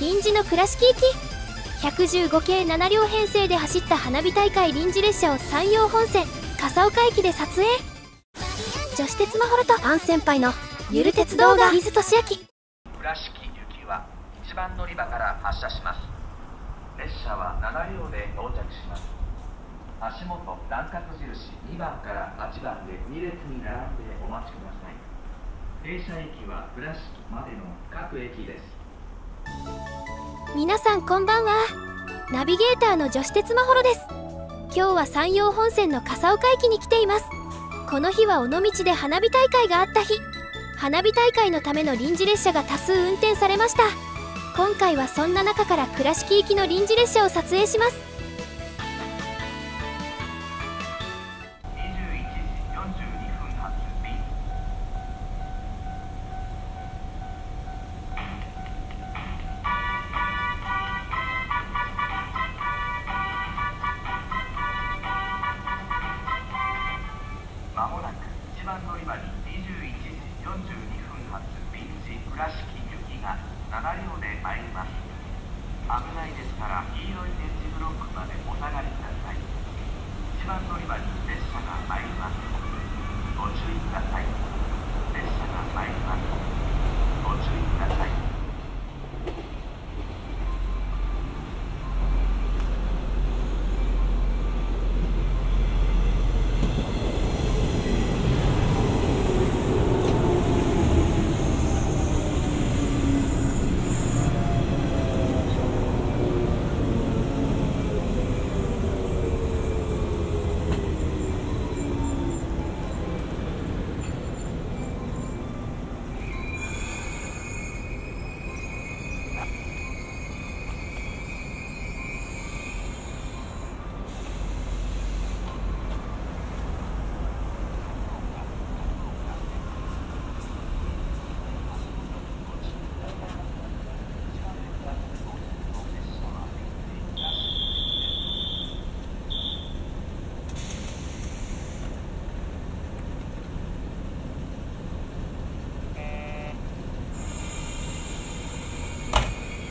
臨時の倉敷行き115系7両編成で走った花火大会臨時列車を山陽本線笠岡駅で撮影。女子鉄まほろとパン先輩のゆる鉄動画。水俊明。倉敷行きは1番乗り場から発車します。列車は7両で到着します。足元乱獲印2番から8番で2列に並んでお待ちください。停車駅は倉敷までの各駅です。皆さんこんばんは。ナビゲーターの女子鉄まほろです。今日は山陽本線の笠岡駅に来ています。この日は尾道で花火大会があった日、花火大会のための臨時列車が多数運転されました。今回はそんな中から倉敷行きの臨時列車を撮影します。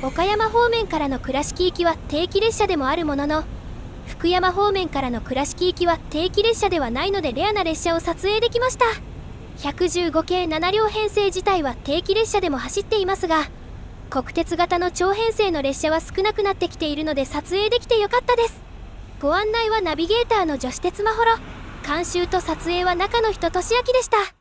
岡山方面からの倉敷行きは定期列車でもあるものの、福山方面からの倉敷行きは定期列車ではないのでレアな列車を撮影できました。115系7両編成自体は定期列車でも走っていますが、国鉄型の長編成の列車は少なくなってきているので撮影できてよかったです。ご案内はナビゲーターの女子鉄まほろ、監修と撮影は中野人俊明でした。